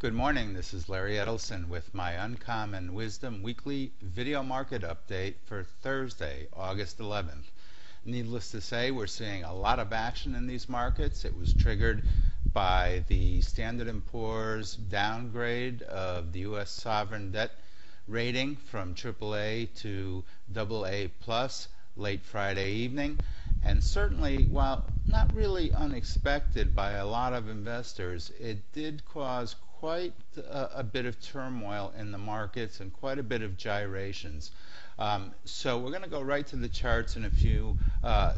Good morning, this is Larry Edelson with my Uncommon Wisdom Weekly Video Market Update for Thursday, August 11th. Needless to say, we're seeing a lot of action in these markets. It was triggered by the Standard & Poor's downgrade of the U.S. sovereign debt rating from AAA to AA+ late Friday evening. And certainly, while not really unexpected by a lot of investors, it did cause quite a bit of turmoil in the markets and quite a bit of gyrations. So we're going to go right to the charts in a few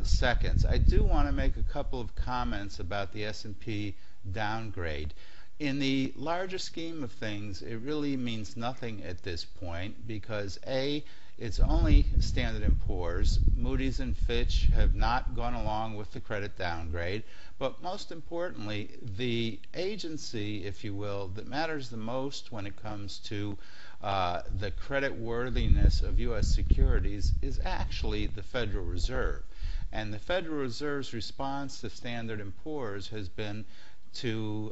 seconds. I do want to make a couple of comments about the S&P downgrade. In the larger scheme of things, it really means nothing at this point because A, it's only Standard & Poor's. Moody's and Fitch have not gone along with the credit downgrade. But most importantly, the agency, if you will, that matters the most when it comes to the credit worthiness of U.S. securities is actually the Federal Reserve. And the Federal Reserve's response to Standard & Poor's has been to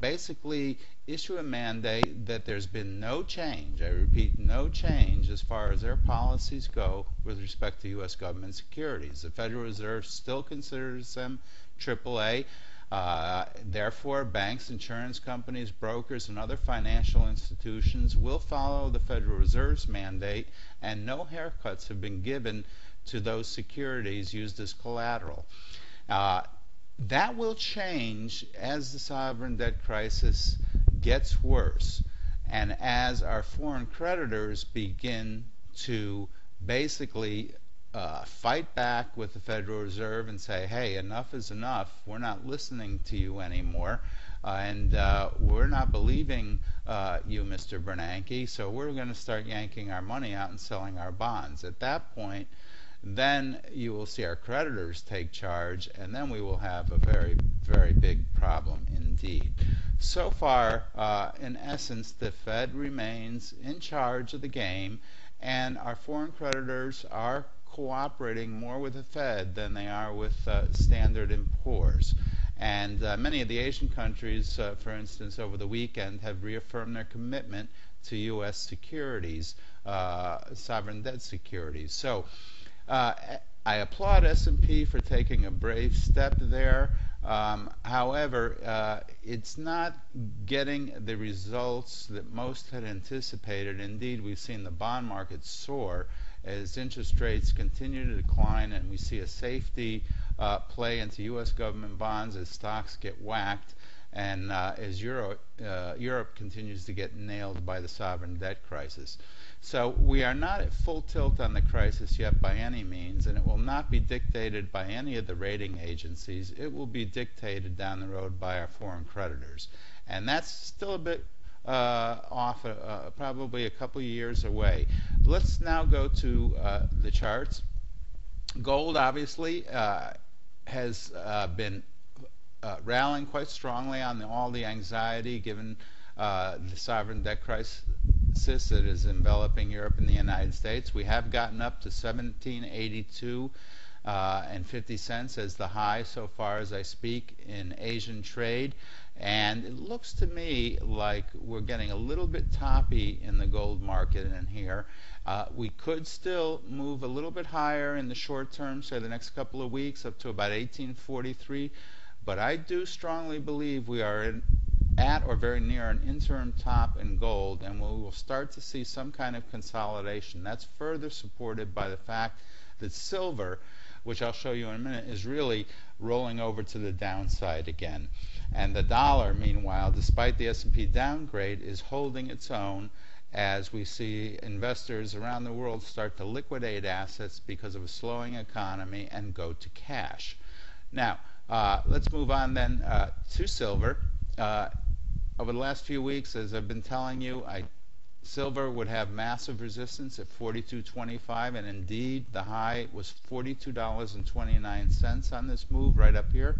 basically issue a mandate that there's been no change, I repeat, no change as far as their policies go with respect to U.S. government securities. The Federal Reserve still considers them AAA. Therefore, banks, insurance companies, brokers, and other financial institutions will follow the Federal Reserve's mandate, and no haircuts have been given to those securities used as collateral. That will change as the sovereign debt crisis gets worse and as our foreign creditors begin to basically fight back with the Federal Reserve and say, hey, enough is enough, we're not listening to you anymore, and we're not believing you, Mr. Bernanke, so we're going to start yanking our money out and selling our bonds. At that point, then you will see our creditors take charge, and then we will have a very, very big problem indeed. So far, in essence, the Fed remains in charge of the game, and our foreign creditors are cooperating more with the Fed than they are with Standard & Poor's. And many of the Asian countries, for instance, over the weekend have reaffirmed their commitment to U.S. securities, sovereign debt securities. So, I applaud S&P for taking a brave step there. However, it's not getting the results that most had anticipated. Indeed, we've seen the bond market soar as interest rates continue to decline, and we see a safety play into U.S. government bonds as stocks get whacked, and as Europe continues to get nailed by the sovereign debt crisis. So we are not at full tilt on the crisis yet by any means, and it will not be dictated by any of the rating agencies. It will be dictated down the road by our foreign creditors. And that's still a bit off, probably a couple years away. Let's now go to the charts. Gold, obviously, has been rallying quite strongly on all the anxiety given the sovereign debt crisis that is enveloping Europe and the United States. We have gotten up to 1782 and 50¢ as the high so far as I speak in Asian trade, and it looks to me like we're getting a little bit toppy in the gold market in here. We could still move a little bit higher in the short term, say the next couple of weeks, up to about 1843. But I do strongly believe we are at or very near an interim top in gold, and we will start to see some kind of consolidation. That's further supported by the fact that silver, which I'll show you in a minute, is really rolling over to the downside again. And the dollar, meanwhile, despite the S&P downgrade, is holding its own as we see investors around the world start to liquidate assets because of a slowing economy and go to cash. Now, let's move on then to silver. Over the last few weeks, as I've been telling you, silver would have massive resistance at $42.25, and indeed the high was $42.29 on this move right up here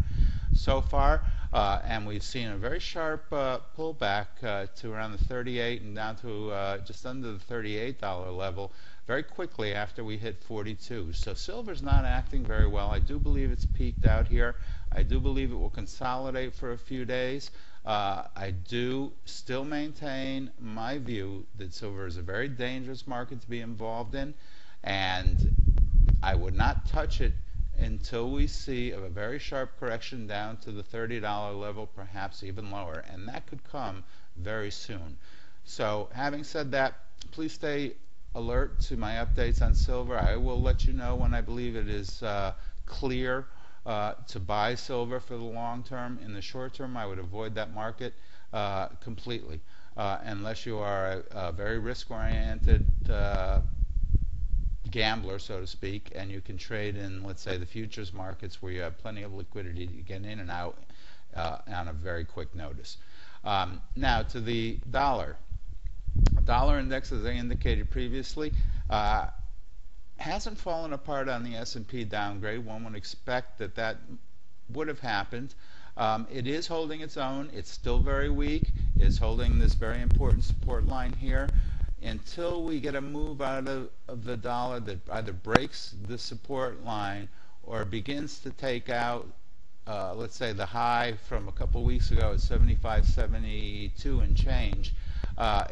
so far, and we've seen a very sharp pullback to around the 38 and down to just under the $38 level very quickly after we hit 42. So silver's not acting very well. I do believe it's peaked out here. I do believe it will consolidate for a few days I do still maintain my view that silver is a very dangerous market to be involved in, and I would not touch it until we see a very sharp correction down to the $30 level, perhaps even lower, and that could come very soon. So having said that, please stay alert to my updates on silver. I will let you know when I believe it is clear to buy silver for the long term. In the short term, I would avoid that market completely unless you are a very risk-oriented gambler, so to speak, and you can trade in, let's say, the futures markets where you have plenty of liquidity to get in and out on a very quick notice. Now to the dollar. Dollar index, as I indicated previously, hasn't fallen apart on the S&P downgrade. One would expect that that would have happened. It is holding its own. It's still very weak. It's holding this very important support line here. Until we get a move out of the dollar that either breaks the support line or begins to take out, let's say, the high from a couple weeks ago at 75.72 and change,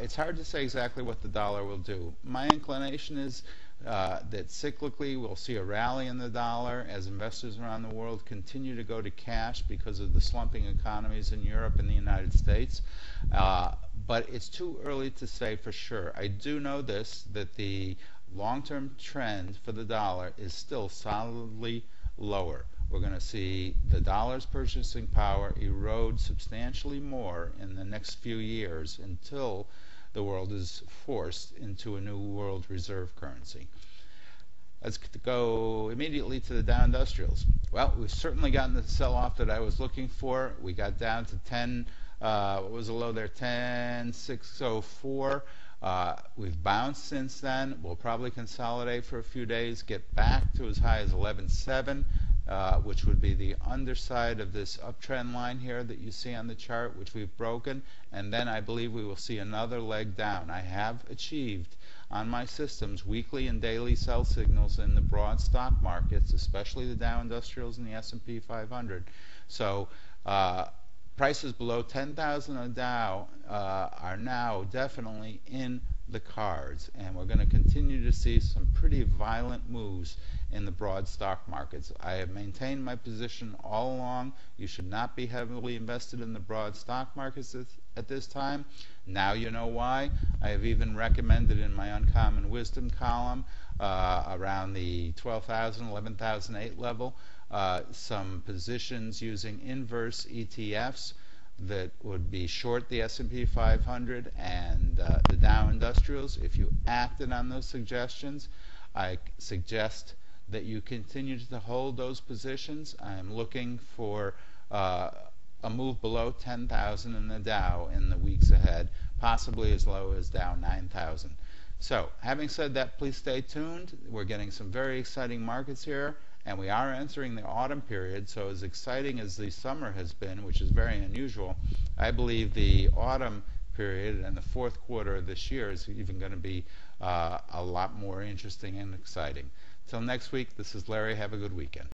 it's hard to say exactly what the dollar will do. My inclination is that cyclically we'll see a rally in the dollar as investors around the world continue to go to cash because of the slumping economies in Europe and the United States. But it's too early to say for sure. I do know this, that the long-term trend for the dollar is still solidly lower. We're going to see the dollar's purchasing power erode substantially more in the next few years until the world is forced into a new world reserve currency. Let's go immediately to the Dow Industrials. Well, we've certainly gotten the sell-off that I was looking for. We got down to 10, what was the low there, 10,604. We've bounced since then. We'll probably consolidate for a few days, get back to as high as 11.7, which would be the underside of this uptrend line here that you see on the chart, which we've broken, and then I believe we will see another leg down. I have achieved on my systems weekly and daily sell signals in the broad stock markets, especially the Dow Industrials and the S&P 500. So prices below 10,000 on Dow are now definitely in the cards, and we're going to continue to see some pretty violent moves in the broad stock markets. I have maintained my position all along. You should not be heavily invested in the broad stock markets at this time. Now you know why. I have even recommended in my Uncommon Wisdom column around the 12,000, 11,008 level some positions using inverse ETFs that would be short the S&P 500 and the Dow Industrials. If you acted on those suggestions, I suggest that you continue to hold those positions. I am looking for a move below 10,000 in the Dow in the weeks ahead, possibly as low as Dow 9,000. So having said that, please stay tuned. We're getting some very exciting markets here, and we are entering the autumn period, so as exciting as the summer has been, which is very unusual, I believe the autumn period and the fourth quarter of this year is even going to be a lot more interesting and exciting. Till next week, this is Larry. Have a good weekend.